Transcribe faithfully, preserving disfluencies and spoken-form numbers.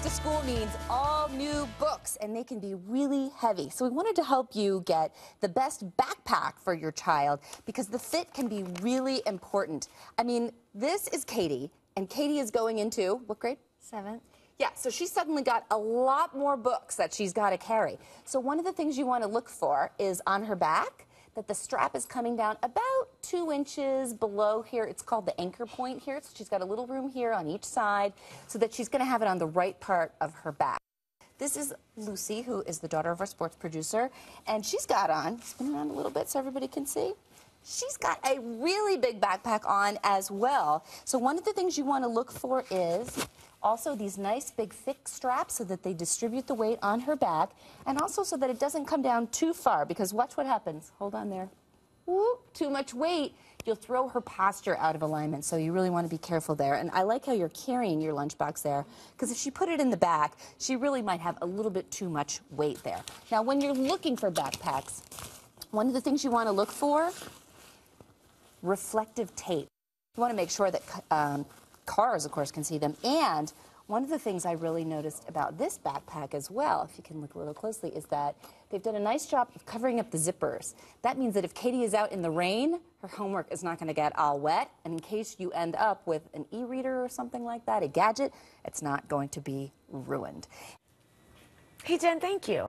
back to school means all new books, and they can be really heavy. So we wanted to help you get the best backpack for your child because the fit can be really important. I mean, this is Katie, and Katie is going into what grade? Seventh. Yeah, so she suddenly got a lot more books that she's got to carry. So one of the things you want to look for is on her back that the strap is coming down about two inches below here. It's called the anchor point here. So she's got a little room here on each side so that she's going to have it on the right part of her back. This is Lucy, who is the daughter of our sports producer, and she's got on, spin around a little bit so everybody can see, she's got a really big backpack on as well. So one of the things you want to look for is also these nice big thick straps so that they distribute the weight on her back, and also so that it doesn't come down too far, because watch what happens. Hold on there. Whoop, too much weight, you'll throw her posture out of alignment, so you really want to be careful there. And I like how you're carrying your lunchbox there, because if she put it in the back, she really might have a little bit too much weight there. Now, when you're looking for backpacks, one of the things you want to look for, reflective tape. You want to make sure that um, cars, of course, can see them. And one of the things I really noticed about this backpack as well, if you can look a little closely, is that they've done a nice job of covering up the zippers. That means that if Katie is out in the rain, her homework is not going to get all wet. And in case you end up with an e-reader or something like that, a gadget, it's not going to be ruined. Hey, Jen, thank you.